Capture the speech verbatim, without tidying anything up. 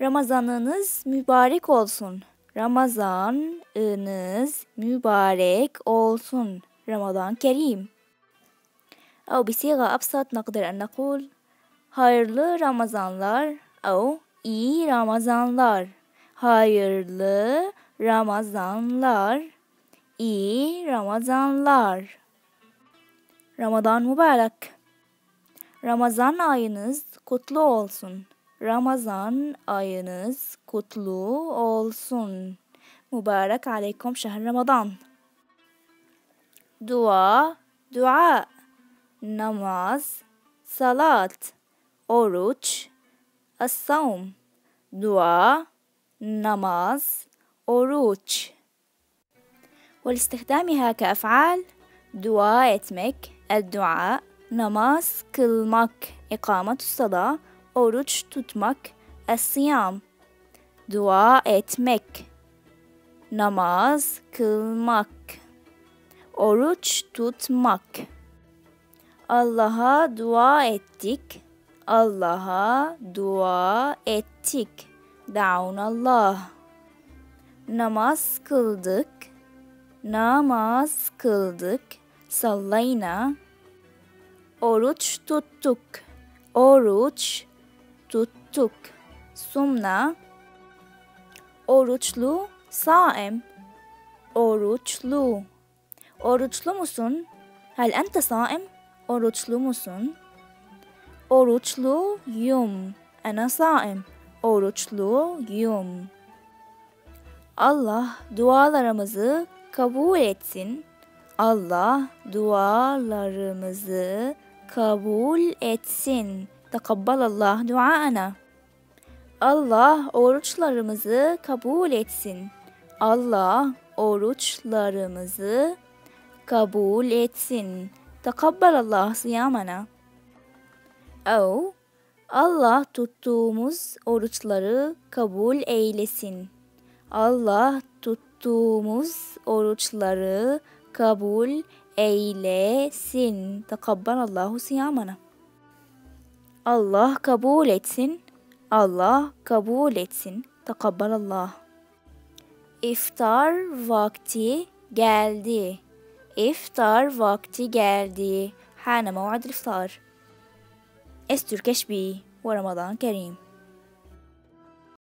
Ramazanınız mübarek olsun. Ramazanınız mübarek olsun. Ramazan kerim. أو بصيغة أبسط نقدر أن نقول hayırlı Ramazanlar أو iyi Ramazanlar. Hayırlı Ramazanlar, iyi Ramazanlar. Ramazan mübarek. Ramazan ayınız kutlu olsun. Ramazan ayınız kutlu olsun. Mübarek aleykum şehr Ramazan. Dua, dua. Namaz, salat. Oruç, as-savm. Dua, namaz, oruç. Ve istihdamها كأفعال dua etmek, el-dua, namaz kılmak, ikamet-us-sala, oruç tutmak, es-siyam, dua etmek, namaz kılmak, oruç tutmak. Allah'a dua ettik, Allah'a dua ettik, da'unallah. Namaz kıldık, namaz kıldık, sallayna. Oruç tuttuk, oruç tuttuk, sumna. Oruçlu saim, oruçlu. Oruçlu musun? Hal ente saim? Oruçlu musun? Oruçlu yum, ana saim. Oruçlu yum. Allah dualarımızı kabul etsin. Allah dualarımızı kabul etsin. Takabbalallah duaana. Allah oruçlarımızı kabul etsin. Allah oruçlarımızı kabul etsin. Takabbalallah siyamana. Au Allah tuttuğumuz oruçları kabul eylesin. Allah tuttuğumuz oruçları kabul eylesin. Takabbalallahu siyamana. Allah kabul etsin. Allah kabul etsin. Takabbalallah. İftar vakti geldi. İftar vakti geldi. Hâne mev'adül iftar. Es Türkeş bi ve Ramazan kerim.